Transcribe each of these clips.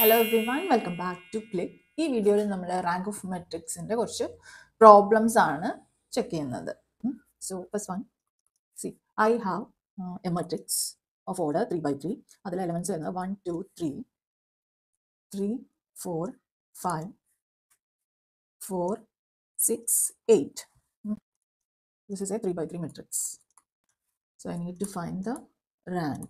Hello everyone, welcome back to Click. ഈ വീഡിയോയിൽ നമ്മൾ റാങ്ക് ഓഫ് മെട്രിക്സിന്റെ കുറച്ച് പ്രോബ്ലംസ് ആണ് ചെക്ക് ചെയ്യുന്നത്. So first one, see I have a matrix of order 3 by 3. അതിൽ എലമെന്റ്സ് വരുന്നത് 1, 2, 3, 4, 5, 4, 6, 8. This is a 3 by 3 matrix. So I need to find the rank.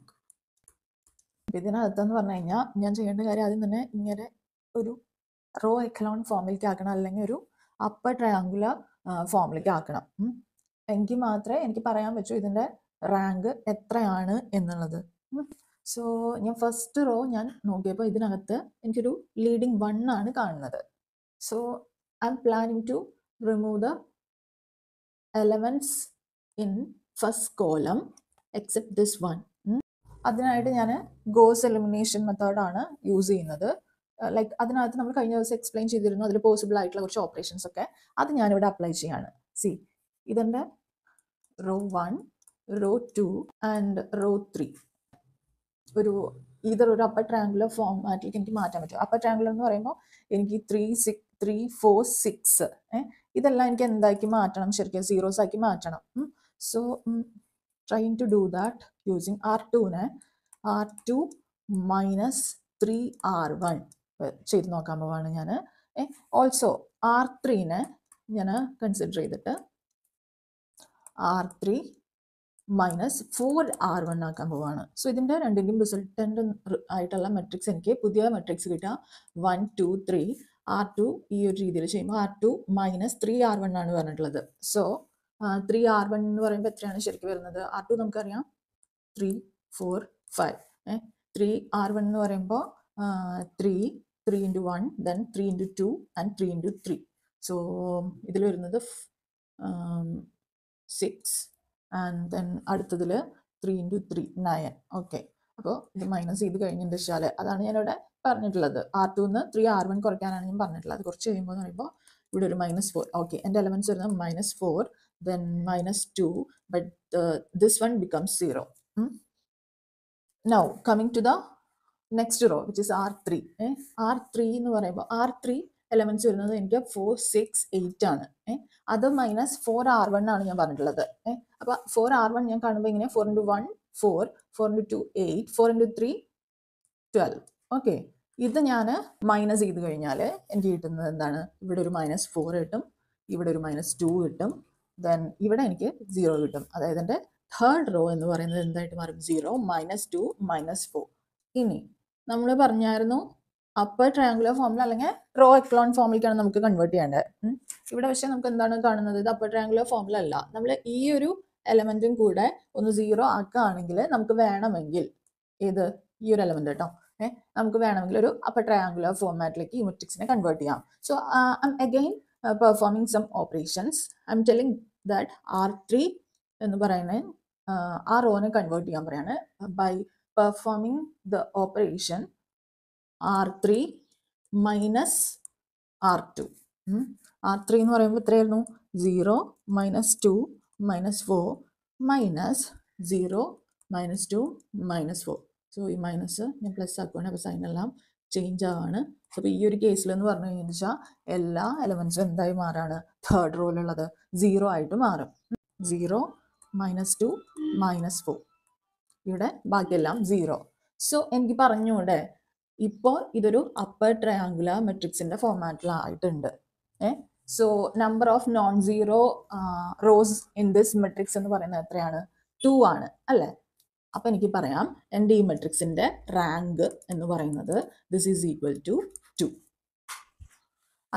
അപ്പോൾ ഇതിനകത്തെന്ന് പറഞ്ഞു കഴിഞ്ഞാൽ ഞാൻ ചെയ്യേണ്ട കാര്യം ആദ്യം തന്നെ ഇങ്ങനെ ഒരു റോ എക്കലോൺ ഫോമിലേക്ക് ആക്കണം, അല്ലെങ്കിൽ ഒരു അപ്പർ ട്രയാങ്കുലർ ഫോമിലേക്ക് ആക്കണം. എങ്കിൽ മാത്രമേ എനിക്ക് പറയാൻ പറ്റൂ ഇതിൻ്റെ റാങ്ക് എത്രയാണ് എന്നുള്ളത്. സോ ഞാൻ ഫസ്റ്റ് റോ ഞാൻ നോക്കിയപ്പോൾ ഇതിനകത്ത് എനിക്കൊരു ലീഡിങ് 1 ആണ് കാണുന്നത്. So I'm planning to remove the elements in first column except this 1. അതിനായിട്ട് ഞാൻ ഗോസ് എലിമിനേഷൻ മെത്തേഡാണ് യൂസ് ചെയ്യുന്നത്. ലൈക്ക് അതിനകത്ത് നമ്മൾ കഴിഞ്ഞ ദിവസം എക്സ്പ്ലെയിൻ ചെയ്തിരുന്നു, അതിൽ പോസിബിൾ ആയിട്ടുള്ള കുറച്ച് ഓപ്പറേഷൻസ് ഒക്കെ, അത് ഞാനിവിടെ അപ്ലൈ ചെയ്യാണ്. സി ഇതിൻ്റെ റോ 1, റോ 2 and റോ 3 ഒരു ഇതൊരു അപ്പർ ട്രയാങ്കുലർ ഫോമാറ്റിലേക്ക് എനിക്ക് മാറ്റാൻ പറ്റും. അപ്പർ ട്രയാങ്കുലർ എന്ന് പറയുമ്പോൾ എനിക്ക് 3, 4, 6 ഇതെല്ലാം എനിക്ക് എന്താക്കി മാറ്റണം, ശരിക്കും സീറോസ് ആക്കി മാറ്റണം. So trying to do that using R2 minus 3R1 ചെയ്ത് നോക്കാൻ പോവാണ് ഞാൻ. ഓൾസോ R3 ഞാൻ കൺസിഡർ ചെയ്തിട്ട് R3 minus 4R1 ആക്കാൻ പോവാണ്. സോ ഇതിൻ്റെ രണ്ടിൻ്റെയും റിസൾട്ടൻ്റ് ആയിട്ടുള്ള മെട്രിക്സ് എനിക്ക് പുതിയ മെട്രിക്സ് കിട്ടുക 1, 2, 3. R2 ഈ ഒരു രീതിയിൽ ചെയ്യുമ്പോൾ R2 minus 3R1 ആണ് പറഞ്ഞിട്ടുള്ളത്. സോ 3R1 എന്ന് പറയുമ്പോൾ എത്രയാണ് ശരിക്കും വരുന്നത്? R2 നമുക്കറിയാം 3, 4, 5. 3R1 എന്ന് പറയുമ്പോൾ 3, 3 into 1, then 3 into 2 and 3 into 3. So ഇതിൽ വരുന്നത് 6 ആൻഡ് ദെൻ അടുത്തതിൽ 3 into 3, 9. ഓക്കെ, അപ്പോൾ ഇത് മൈനസ് ചെയ്ത് കഴിഞ്ഞെന്ന് വെച്ചാൽ അതാണ് ഞാനിവിടെ പറഞ്ഞിട്ടുള്ളത്. R2 3R1 കുറയ്ക്കാനാണ് ഞാൻ പറഞ്ഞിട്ടുള്ളത്. കുറച്ച് കഴിയുമ്പോൾ എന്ന് പറയുമ്പോൾ ഇവിടെ ഒരു -4. ഓക്കെ, എൻ്റെ എലമെൻറ്റ്സ് വരുന്നത് -4, then -2, but this one becomes 0. Now coming to the next row, which is R3. R3 എന്ന് പറയുമ്പോൾ R3 എലമെൻറ്റ്സ് വരുന്നത് എനിക്ക് 4, 6, 8 ആണ്. അത് -4R1 ആണ് ഞാൻ പറഞ്ഞിട്ടുള്ളത്. അപ്പോൾ 4R1 ഞാൻ കാണുമ്പോൾ ഇങ്ങനെ 4 into 1, 4, 4 into 2, 8, 4 into 3, 12. ഓക്കെ, ഇത് ഞാൻ മൈനസ് ചെയ്ത് കഴിഞ്ഞാൽ എനിക്ക് കിട്ടുന്നത് എന്താണ്? ഇവിടെ ഒരു -4 കിട്ടും, ഇവിടെ ഒരു -2 കിട്ടും, ദെൻ ഇവിടെ എനിക്ക് 0 കിട്ടും. അതായത് എൻ്റെ തേർഡ് റോ എന്ന് പറയുന്നത് എന്തായിട്ട് മാറും? 0, -2, -4. ഇനി നമ്മൾ പറഞ്ഞായിരുന്നു അപ്പർ ട്രയാങ്കുലർ ഫോമിൽ അല്ലെങ്കിൽ റോ എക്ലോൺ ഫോമിലേക്കാണ് നമുക്ക് കൺവേർട്ട് ചെയ്യേണ്ടത്. ഇവിടെ പക്ഷേ നമുക്ക് എന്താണ് കാണുന്നത്? ഇത് അപ്പർ ട്രയാങ്കുലർ ഫോമിലല്ല. നമ്മൾ ഈ ഒരു എലമെൻറ്റും കൂടെ ഒന്ന് 0 ആക്കുകയാണെങ്കിൽ നമുക്ക് വേണമെങ്കിൽ ഏത് ഈ ഒരു എലമെൻറ്റ് കേട്ടോ, നമുക്ക് വേണമെങ്കിൽ ഒരു അപ്പർ ട്രയാങ്കുലർ ഫോർമാറ്റിലേക്ക് ഈ മെട്രിക്സിനെ കൺവേർട്ട് ചെയ്യാം. So I'm again performing some operations. I'm telling that R3 എന്ന് പറയുന്നത് ആ റോനെ കൺവേർട്ട് ചെയ്യാൻ പറയാണ് by performing the operation R3 minus R2. R3 എന്ന് പറയുമ്പോൾ എത്രയായിരുന്നു? 0, -2, -4 - 0, -2, -4. സോ ഈ മൈനസ് ഞാൻ പ്ലസ് ആക്കുകയാണ്, അപ്പോൾ സൈനെല്ലാം ചേഞ്ച് ആവാണ്. അപ്പോൾ ഈ ഒരു കേസിൽ എന്ന് പറഞ്ഞു കഴിഞ്ഞാൽ വെച്ചാൽ എല്ലാ എലമെൻറ്റ്സും എന്തായി മാറാണ്? തേർഡ് റോയിലുള്ളത് 0 ആയിട്ട് മാറും. 0, -2, -4. ഇവിടെ ബാക്കിയെല്ലാം 0. സോ എനിക്ക് പറഞ്ഞൂടെ ഇപ്പോൾ ഇതൊരു അപ്പർ ട്രയാങ്കുലർ മെട്രിക്സിൻ്റെ ഫോർമാറ്റിലായിട്ടുണ്ട്. So number of non-zero rows in this matrix എന്ന് പറയുന്നത് എത്രയാണ്? 2 ആണ്, അല്ലേ? അപ്പം എനിക്ക് പറയാം എൻ്റെ ഈ മെട്രിക്സിൻ്റെ റാങ്ക് എന്ന് പറയുന്നത് this is equal to 2.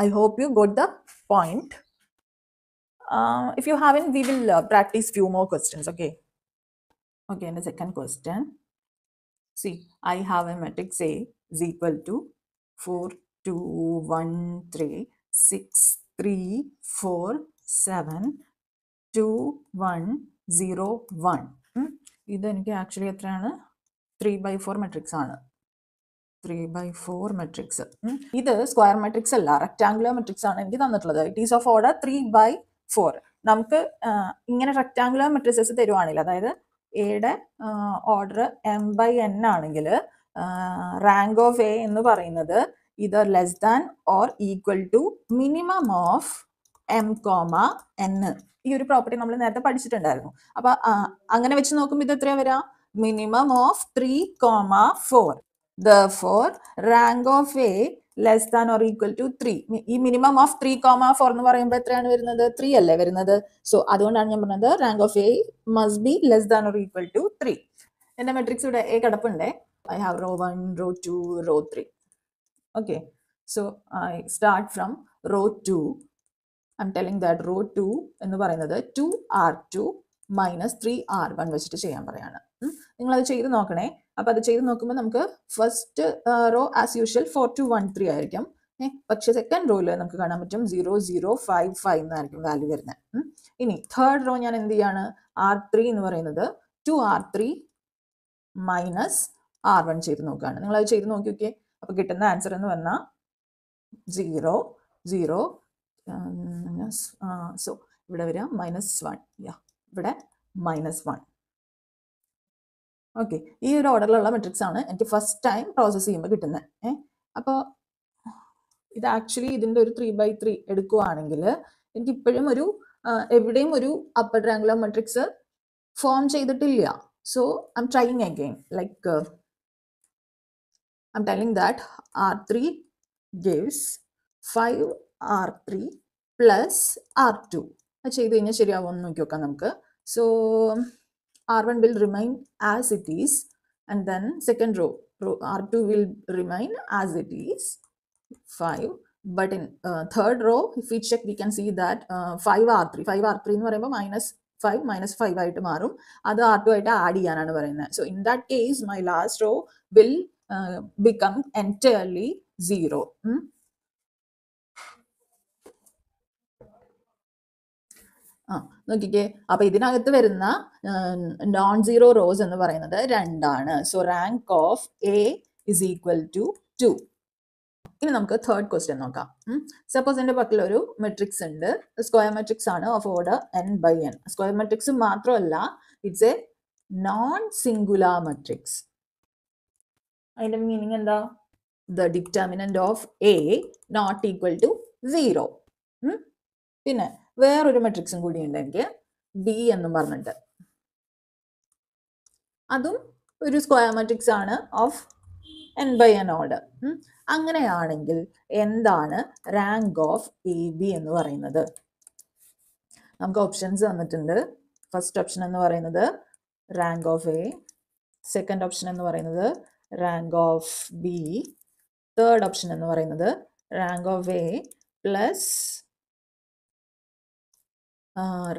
I hope you got the point. If you haven't, we will practice few more questions, okay? Okay, and the second question. See, I have a matrix A is equal to 4, 2, 1, 3, 6, 3, 4, 7, 2, 1, 0, 1. ഇതെനിക്ക് actually എത്രയാണ്? 3 by 4 matrix ആണ്. 3 by 4 matrix. ഇത് square matrix അല്ല, rectangular matrix ആണ് എനിക്ക് തന്നിട്ടുള്ളത്. It is of order 3 by 4. നമുക്ക് ഇങ്ങനെ റെക്റ്റാങ്കുലർ മെട്രിക്സസ് തരുവാണെങ്കിൽ, അതായത് എയുടെ ഓർഡർ m by n ആണെങ്കിൽ റാങ്ക് ഓഫ് എ എന്ന് പറയുന്നത് either less than or equal to minimum of M comma എന്ന്. ഈ ഒരു പ്രോപ്പർട്ടി നമ്മൾ നേരത്തെ പഠിച്ചിട്ടുണ്ടായിരുന്നു. അപ്പൊ അങ്ങനെ വെച്ച് നോക്കുമ്പോൾ ഇത് എത്രയാ വരാം? Minimum of 3,4. Therefore, rank of A less than or equal to 3. ഈ മിനിമം ഓഫ് 3,4 എന്ന് പറയുമ്പോൾ എത്രയാണ് വരുന്നത്? 3 അല്ലേ വരുന്നത്. സോ അതുകൊണ്ടാണ് ഞാൻ പറഞ്ഞത് rank of A must be less than or equal to 3. എന്റെ മെട്രിക്സ് ഇവിടെ എ കിടപ്പുണ്ടേ. I have row 1, row 2, row 3. Okay, so I start from row 2. I'm telling that row 2 ennu parayunnathu 2r2 minus 3r1 vechittu cheyan parayana. Ningal adu cheythu nokkane. Appo adu cheythu nokkumbol namukku first row as usual 4 2 1 3 aayirikkum. പക്ഷെ second റോയിൽ നമുക്ക് കാണാൻ പറ്റും 0 0 5 5 എന്നായിരിക്കും value വരുന്നത്. ഇനി third row ഞാൻ എന്ത് ചെയ്യാണ്? r3 എന്ന് പറയുന്നത് 2r3 minus r1 ചെയ്ത് നോക്കുകയാണ്. നിങ്ങൾ അത് ചെയ്ത് നോക്കി നോക്കിയേ. അപ്പോൾ കിട്ടുന്ന ആൻസർ എന്ന് പറഞ്ഞാൽ 0 0 മൈനസ് സോ ഇവിടെ വരിക -1. ഇവിടെ -1. ഓക്കെ, ഈ ഒരു ഓർഡറിലുള്ള മെട്രിക്സ് ആണ് എനിക്ക് ഫസ്റ്റ് ടൈം പ്രോസസ്സ് ചെയ്യുമ്പോൾ കിട്ടുന്നത്. അപ്പോൾ ഇത് ആക്ച്വലി ഇതിൻ്റെ ഒരു 3 by 3 എടുക്കുകയാണെങ്കിൽ എനിക്ക് ഇപ്പോഴും ഒരു എവിടെയും ഒരു അപ്പർ ട്രയാങ്കുലർ മെട്രിക്സ് ഫോം ചെയ്തിട്ടില്ല. So I'm trying again. Like I'm telling that R3 gives 5R3 plus R2. Let's see if we can do this. So R1 will remain as it is, and then second row R2 will remain as it is 5. But in third row, if we check, we can see that 5R3 minus 5 ആയിട്ട് മാറും. അത് R2 ആയിട്ട് add ചെയ്യാനാണ് പറയുന്നത്. So in that case, my last row will become entirely 0. നോക്കിക്കേ. അപ്പൊ ഇതിനകത്ത് വരുന്ന നോൺ സീറോ റോസ് എന്ന് പറയുന്നത് 2 ആണ്. So rank of A is equal to 2. ഇനി നമുക്ക് തേർഡ് ക്വസ്റ്റ്യൻ നോക്കാം. സപ്പോസ് എൻ്റെ പക്കലൊരു മെട്രിക്സ് ഉണ്ട്. സ്ക്വയർ മെട്രിക്സ് ആണ് of order n by n. Square matrix മാത്രമല്ല, it's a non singular matrix. അതിൻ്റെ മീനിങ് എന്താ? The determinant of A not equal to 0. പിന്നെ വേറൊരു മെട്രിക്സും കൂടി ഉണ്ട് എനിക്ക്, ബി എന്നും പറഞ്ഞിട്ട്. അതും ഒരു സ്ക്വയർ മെട്രിക്സ് ആണ് of n by n order. അങ്ങനെയാണെങ്കിൽ എന്താണ് റാങ്ക് ഓഫ് എ ബി എന്ന് പറയുന്നത്? നമുക്ക് ഓപ്ഷൻസ് തന്നിട്ടുണ്ട്. ഫസ്റ്റ് ഓപ്ഷൻ എന്ന് പറയുന്നത് rank of A, second option എന്ന് പറയുന്നത് rank of B, third option എന്ന് പറയുന്നത് rank of A plus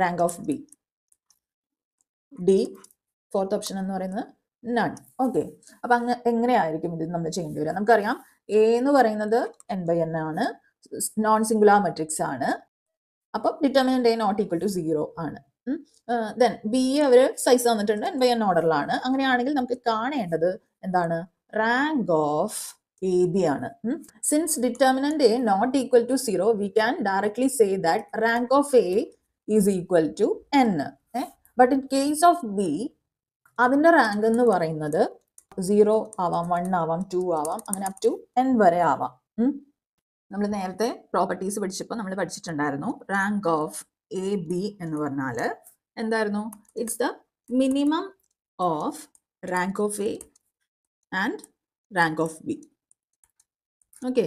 rank of B, D, fourth option എന്ന് പറയുന്നത് നൺ. ഓക്കെ, അപ്പം എങ്ങനെയായിരിക്കും ഇത് നമ്മൾ ചെയ്യേണ്ടി വരിക? നമുക്കറിയാം എ എന്ന് പറയുന്നത് n by n ആണ്, നോൺ സിംഗുലാർ മെട്രിക്സ് ആണ്. അപ്പം determinant A not equal to 0 ആണ്. ദെൻ ബി അവർ സൈസ് തന്നിട്ടുണ്ട് n by n ഓർഡറിലാണ്. അങ്ങനെയാണെങ്കിൽ നമുക്ക് കാണേണ്ടത് എന്താണ്? റാങ്ക് ഓഫ് എ ബി ആണ്. Since determinant A not equal to 0, we can directly say that rank of A is equal to n. But in case of B അതിൻ്റെ rank എന്ന് പറയുന്നത് 0 ആവാം, 1 ആവാം, 2 ആവാം, അങ്ങനെ അപ് ടു n വരെ ആവാം. നമ്മൾ നേരത്തെ പ്രോപ്പർട്ടീസ് പഠിച്ചപ്പോൾ നമ്മൾ പഠിച്ചിട്ടുണ്ടായിരുന്നു റാങ്ക് ഓഫ് എ ബി എന്ന് പറഞ്ഞാൽ എന്തായിരുന്നു? It's the minimum of rank of A and rank of B. Okay,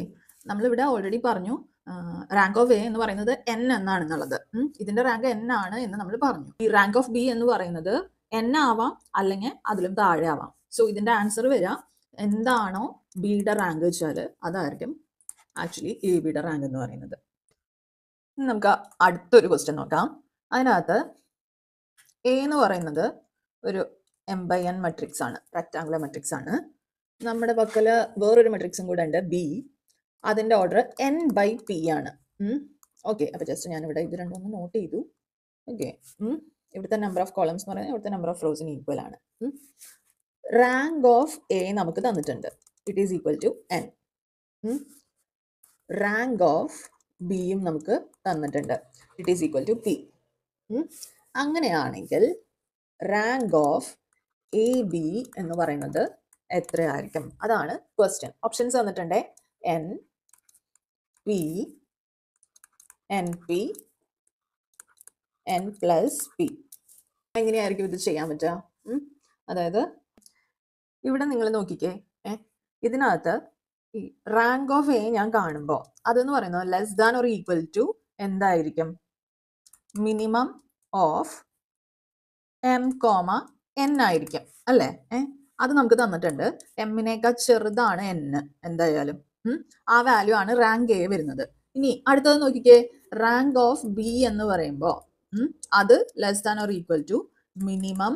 നമ്മളിവിടെ ഓൾറെഡി പറഞ്ഞു റാങ്ക് ഓഫ് എ എന്ന് പറയുന്നത് n എന്നാണെന്നുള്ളത്. ഇതിൻ്റെ റാങ്ക് n ആണ് എന്ന് നമ്മൾ പറഞ്ഞു. ഈ റാങ്ക് ഓഫ് ബി എന്ന് പറയുന്നത് n ആവാം അല്ലെങ്കിൽ അതിലും താഴെ ആവാം. സോ ഇതിൻ്റെ ആൻസർ വരാം എന്താണോ ബിയുടെ റാങ്ക് വെച്ചാൽ അതായിരിക്കും ആക്ച്വലി എ ബിയുടെ റാങ്ക് എന്ന് പറയുന്നത്. നമുക്ക് അടുത്തൊരു ക്വസ്റ്റ്യൻ നോക്കാം. അതിനകത്ത് എ എന്ന് പറയുന്നത് ഒരു m by n മെട്രിക്സ് ആണ്, റെക്ടാങ്കുലർ മെട്രിക്സ് ആണ്. നമ്മുടെ പക്കൽ വേറൊരു മെട്രിക്സും കൂടെ ഉണ്ട്, ബി. അതിൻ്റെ ഓർഡർ n by p ആണ്. ഓക്കെ, അപ്പോൾ ജസ്റ്റ് ഞാനിവിടെ ഇത് രണ്ടുമൂന്ന് നോട്ട് ചെയ്തു. ഓക്കെ, ഇവിടുത്തെ നമ്പർ ഓഫ് കോളംസ് എന്ന് പറയുന്നത് ഇവിടുത്തെ നമ്പർ ഓഫ് റോസിന് ഈക്വൽ ആണ്. റാങ്ക് ഓഫ് എ നമുക്ക് തന്നിട്ടുണ്ട്, it is equal to n. Rank of ബിയും നമുക്ക് തന്നിട്ടുണ്ട്, it is equal to p. അങ്ങനെയാണെങ്കിൽ റാങ്ക് ഓഫ് എ ബി എന്ന് പറയുന്നത് എത്രയായിരിക്കും? അതാണ് ക്വസ്റ്റ്യൻ. ഓപ്ഷൻസ് തന്നിട്ടുണ്ട് N P, N P, N plus P. എങ്ങനെയായിരിക്കും ഇത് ചെയ്യാൻ പറ്റുക? അതായത് ഇവിടെ നിങ്ങൾ നോക്കിക്കേ, ഇതിനകത്ത് ഈ റാങ്ക് ഓഫ് എ ഞാൻ കാണുമ്പോൾ അതെന്ന് പറയുന്നത് less than or equal to എന്തായിരിക്കും? Minimum of M comma N ആയിരിക്കും അല്ലേ? അത് നമുക്ക് തന്നിട്ടുണ്ട്. എമ്മിനേക്കാൾ ചെറുതാണ് എൻ എന്തായാലും. ആ വാല്യൂ ആണ് റാങ്ക് എ വരുന്നത്. ഇനി അടുത്തത് നോക്കിക്കേ, റാങ്ക് ഓഫ് ബി എന്ന് പറയുമ്പോൾ അത് less than or equal to minimum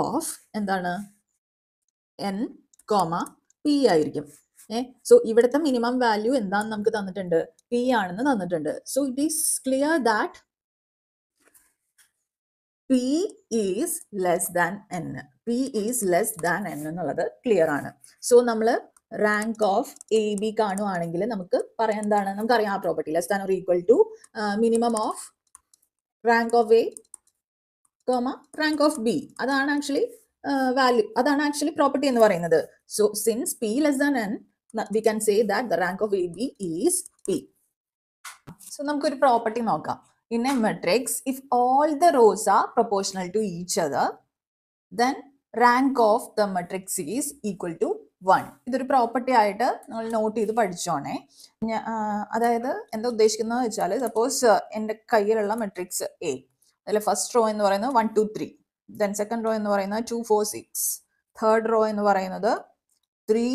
of എന്താണ് എൻ കോമ പി ആയിരിക്കും. സോ ഇവിടുത്തെ മിനിമം വാല്യൂ എന്താണെന്ന് നമുക്ക് തന്നിട്ടുണ്ട്, പി ആണെന്ന് തന്നിട്ടുണ്ട്. So it is clear that P is less than N. P is less than N എന്നുള്ളത് ക്ലിയർ ആണ്. സോ നമ്മൾ റാങ്ക് ഓഫ് എ ബി കാണുവാണെങ്കിൽ നമുക്ക് പറയാൻ എന്താണ്, നമുക്കറിയാം ആ property less than or equal to minimum of rank of A comma rank of B. അതാണ് ആക്ച്വലി വാല്യൂ, അതാണ് ആക്ച്വലി പ്രോപ്പർട്ടി എന്ന് പറയുന്നത്. So since P less than N we can say that the rank of A B is P. So നമുക്കൊരു property നോക്കാം. In a matrix, if all the rows are proportional to each other, then rank of the matrix is equal to 1. ഇതൊരു property ആയിട്ട് നിങ്ങൾ not ചെയ്ത് പഠിച്ചോണേ. അതായത് എന്താ ഉദ്ദേശിക്കുന്നത് വെച്ചാൽ, സപ്പോസ് എൻ്റെ കയ്യിലുള്ള മെട്രിക്സ് എ, അതിൽ ഫസ്റ്റ് റോ എന്ന് പറയുന്നത് 1 2 3, ദെൻ സെക്കൻഡ് റോ എന്ന് പറയുന്നത് 2 4 6, തേർഡ് റോ എന്ന് പറയുന്നത് 3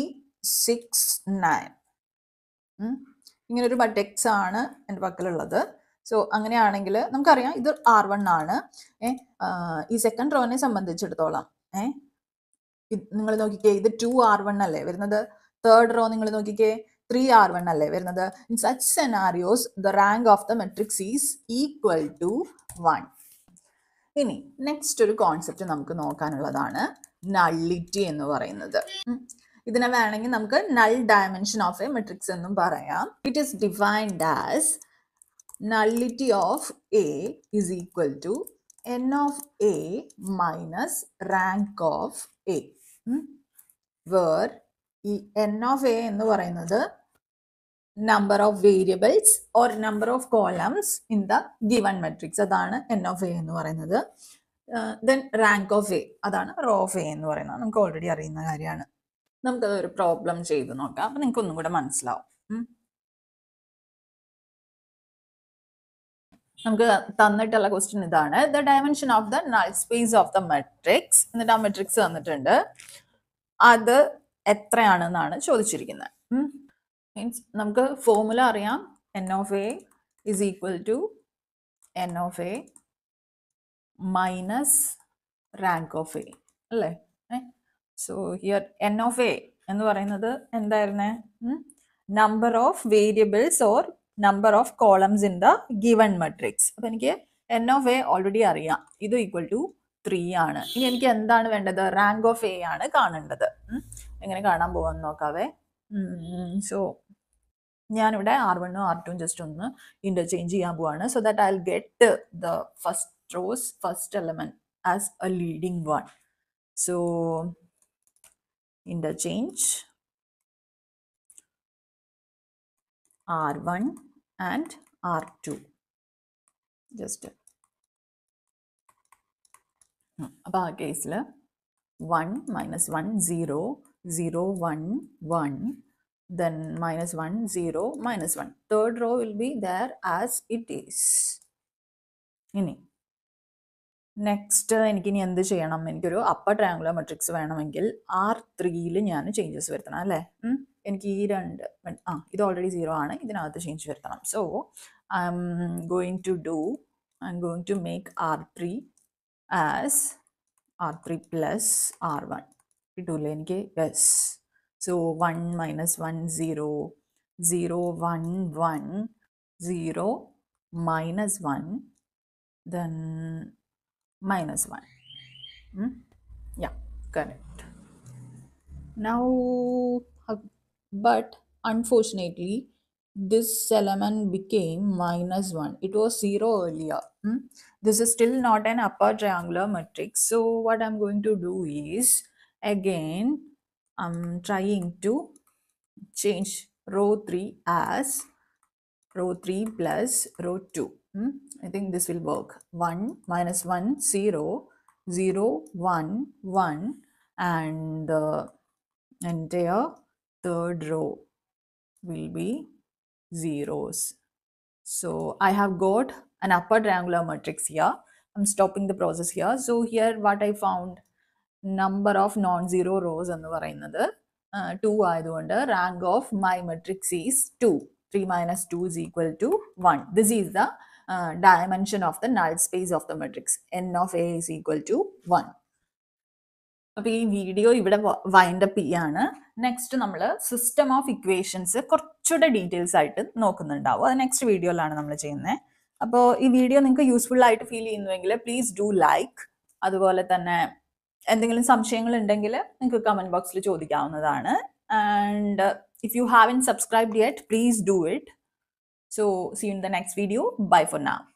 6 9. ഇങ്ങനൊരു മെട്രിക്സ് ആണ് എൻ്റെ പക്കലുള്ളത്. സോ അങ്ങനെയാണെങ്കിൽ നമുക്കറിയാം ഇത് R1 ആണ്. ഈ സെക്കൻഡ് റോനെ സംബന്ധിച്ചിടത്തോളം നിങ്ങൾ നോക്കിക്കേ, ഇത് 2 R1 അല്ലേ വരുന്നത്. തേർഡ് റോ നിങ്ങൾ നോക്കിക്കേ, 3 R1 അല്ലേ വരുന്നത്. In such scenarios the rank of the matrix is equal to 1. ഇനി നെക്സ്റ്റ് ഒരു കോൺസെപ്റ്റ് നമുക്ക് നോക്കാനുള്ളതാണ് നള്ളിറ്റി എന്ന് പറയുന്നത്. ഇതിനെ വേണമെങ്കിൽ നമുക്ക് null dimension of A matrix എന്നും പറയാം. It is defined as nullity of A is equal to n of A minus rank of A, where n of A എന്ന് പറയുന്നത് number of variables or number of columns in the given matrix, അതാണ് n of A എന്ന് പറയുന്നത്. Then rank of A, അതാണ് row of A എന്ന് പറയുന്നത്. നമുക്ക് already അറിയുന്ന കാര്യമാണ്. നമുക്കത് ഒരു പ്രോബ്ലം ചെയ്ത് നോക്കാം, അപ്പം നിങ്ങൾക്ക് ഒന്നും കൂടെ മനസ്സിലാവും. നമുക്ക് തന്നിട്ടുള്ള ക്വസ്റ്റ്യൻ ഇതാണ്, the dimension of the null space of the matrix. എന്നിട്ട് ആ മെട്രിക്സ് തന്നിട്ടുണ്ട്, അത് എത്രയാണെന്നാണ് ചോദിച്ചിരിക്കുന്നത്. മീൻസ് നമുക്ക് ഫോർമുല അറിയാം, N of A is equal to N of A minus rank of A അല്ലേ. So here N of A എന്ന് പറയുന്നത് എന്തായിരുന്നേ, number of variables or number of columns in the given matrix. അപ്പം എനിക്ക് N of A already അറിയാം, ഇത് equal to 3 ആണ്. ഇനി എനിക്ക് എന്താണ് വേണ്ടത്, റാങ്ക് ഓഫ് എ ആണ് കാണേണ്ടത്. എങ്ങനെ കാണാൻ പോകാമെന്ന് നോക്കാവേ. സോ ഞാനിവിടെ R1 ഉം R2 ഉം ജസ്റ്റ് ഒന്ന് ഇൻ്റർചേഞ്ച് ചെയ്യാൻ പോവാണ്. So that I will get the first rows first element as a leading one. So interchange R1 and R2. Just अब आ केस ले 1 minus 1 0 0 1 1, then -1 0 -1. Third row will be there as it is. इनी next എനിക്കിനി എന്ത് ചെയ്യണം, എനിക്കൊരു upper triangular matrix വേണമെങ്കിൽ R3 ഞാൻ ചേഞ്ചസ് വരുത്തണം അല്ലേ. എനിക്ക് ഈ രണ്ട് ഇത് ഓൾറെഡി 0 ആണ്, ഇതിനകത്ത് ചേഞ്ച് വരുത്തണം. So I'm going to do, I'm going to make R3 as R3 plus R1. കിട്ടൂല്ലേ എനിക്ക്? Yes. So 1 minus 1 0 0 1 1 0 minus 1, then -1. Yeah, correct. Now, but unfortunately, this element became -1. It was 0 earlier. This is still not an upper triangular matrix. So, what I'm going to do is, again, I'm trying to change row 3 as row 3 plus row 2. I think this will work. 1 minus 1 0 0 1 1 and the entire third row will be zeros. So I have got an upper triangular matrix here. I'm stopping the process here. So here what I found, number of non-zero rows and the 2 either rank of my matrix is 2. 3 minus 2 is equal to 1. This is the dimension of the null space of the matrix. N of A is equal to 1. So, this video will wind up here. Next, we will do system of equations details. Next video. So, this video is useful. Please do like. Comment box. And if you haven't subscribed yet, please do it. So see you in the next video. Bye for now.